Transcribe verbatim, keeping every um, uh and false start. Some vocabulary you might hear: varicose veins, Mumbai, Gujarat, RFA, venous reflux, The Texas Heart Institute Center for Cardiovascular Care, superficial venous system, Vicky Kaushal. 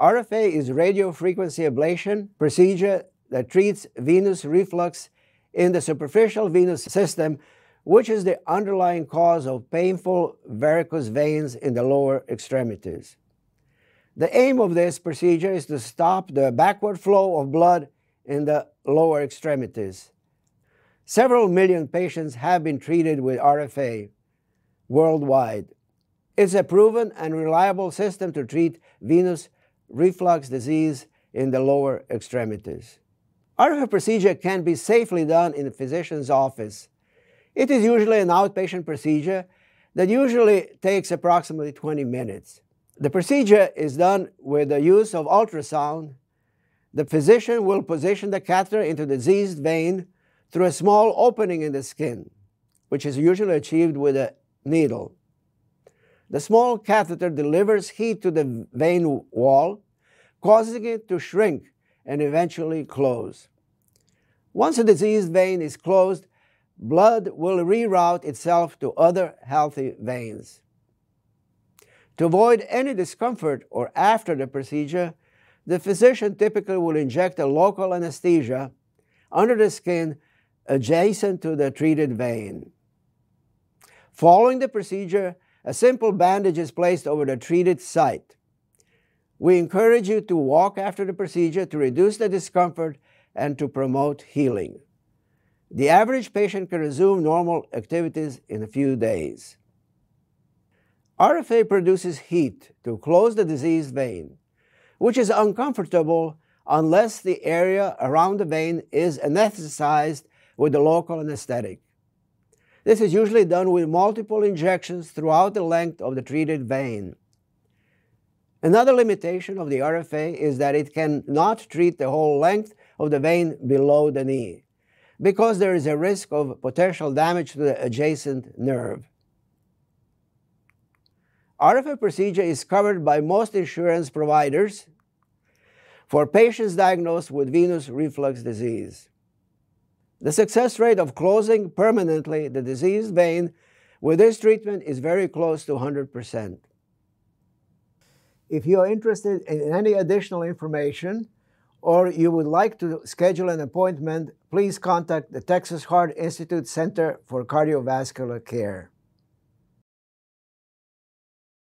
R F A is radiofrequency ablation procedure that treats venous reflux in the superficial venous system, which is the underlying cause of painful varicose veins in the lower extremities. The aim of this procedure is to stop the backward flow of blood in the lower extremities. Several million patients have been treated with R F A worldwide. It's a proven and reliable system to treat venous reflux disease in the lower extremities. R F A procedure can be safely done in a physician's office. It is usually an outpatient procedure that usually takes approximately twenty minutes. The procedure is done with the use of ultrasound. The physician will position the catheter into the diseased vein through a small opening in the skin, which is usually achieved with a needle. The small catheter delivers heat to the vein wall, causing it to shrink and eventually close. Once a diseased vein is closed, blood will reroute itself to other healthy veins. To avoid any discomfort or after the procedure, the physician typically will inject a local anesthesia under the skin adjacent to the treated vein. Following the procedure, a simple bandage is placed over the treated site. We encourage you to walk after the procedure to reduce the discomfort and to promote healing. The average patient can resume normal activities in a few days. R F A produces heat to close the diseased vein, which is uncomfortable unless the area around the vein is anesthetized with a local anesthetic. This is usually done with multiple injections throughout the length of the treated vein. Another limitation of the R F A is that it cannot treat the whole length of the vein below the knee, because there is a risk of potential damage to the adjacent nerve. R F A procedure is covered by most insurance providers for patients diagnosed with venous reflux disease. The success rate of closing permanently the diseased vein with this treatment is very close to one hundred percent. If you are interested in any additional information, or you would like to schedule an appointment, please contact the Texas Heart Institute Center for Cardiovascular Care.